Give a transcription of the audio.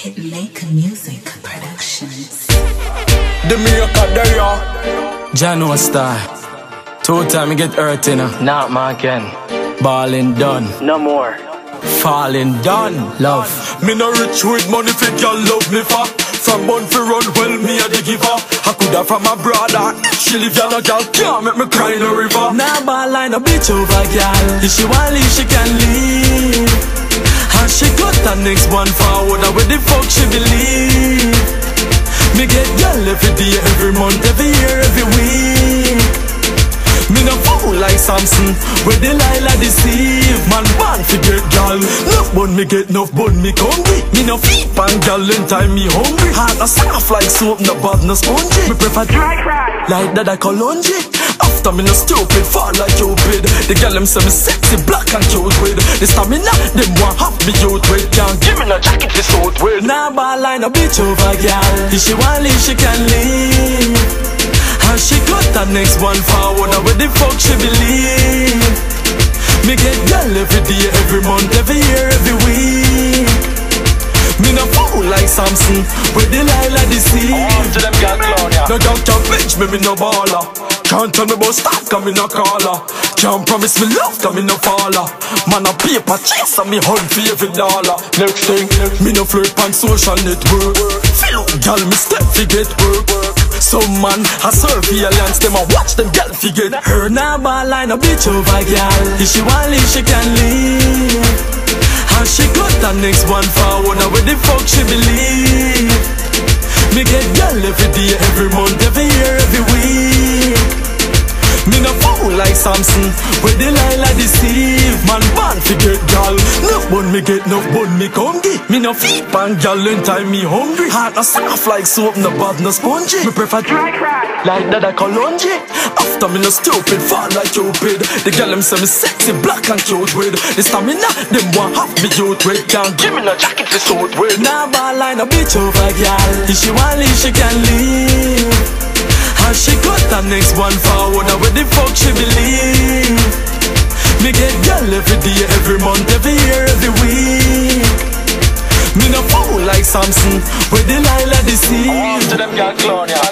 Hit Lake Music Productions. The miracle there, y'all. Jano star. 2 times get hurt, you know. Not my again. Ballin' done. No more. Falling done. Love. Me no rich with money, for y'all love me for. From one for run, well, me a the giver. I coulda from a brother. She live down a girl, can't make me cry in the river. Nah, ball line a bitch over, girl. If she want leave, she can leave. And she got the next one forward, and where the fuck she believe? Me get girl every day, every month, every year, every week. Me no fool like Samson, where Delilah deceive. Man, man, forget girl. Enough bun, me get enough bun, me hungry. Me no feed pan girl, in time me hungry. Heart a soft like soap, no bad, no spongy. Me prefer dry cry, like that I call lungy. After me no stupid, fall like Cupid. The girl them say me sexy, black and cute with. The stamina, them want half me youth with. Can't give me no jacket to suit with. Nah, ball line a bitch over, girl. If she want leave, she can leave. And she got the next one forward, now where the fuck she believe? Me get girl every day, every month, every year, every week. Me no fool like Samson, where Delilah deceive. Oh, to them girl clown, yeah. No don't can't bitch me, me no baller. Can't tell me about stuff, cause me no caller. Can't promise me love, cause me no faller. Man a paper chase and me hunt for every dollar. Next thing, me no flirt on social network. Feel girl, me step fi get work. Some man a surveillance, them a watch them girl fi get hurt. Nah, ball line a bitch over, girl. If she want leave, she can leave. And she got the next one forward, now where the fuck she believe? Me get girl every day, every month, every year, every week. Me no fool like Samson, where Delilah deceive. Man, man, forget gal. Nuff bun, me get nuff bun, me hungry. Me no feed pan gal, in time me hungry. Heart no soft like soap, no bad, no spongy. Me prefer dry cry, like that I call lungy. After me no stupid, fall like Cupid. The gal them say me sexy, black and cute with. The stamina, them want half me youth with. Can't give me no jacket to suit with. Nah, ball line a bitch over, gal. If she want leave, she can leave. And she got the next one forward, now where the fuck she believe? Me get girl every day, every month, every year, every week. Me no fool like Samson, where Delilah deceive. Oh, to them girl clown, yeah.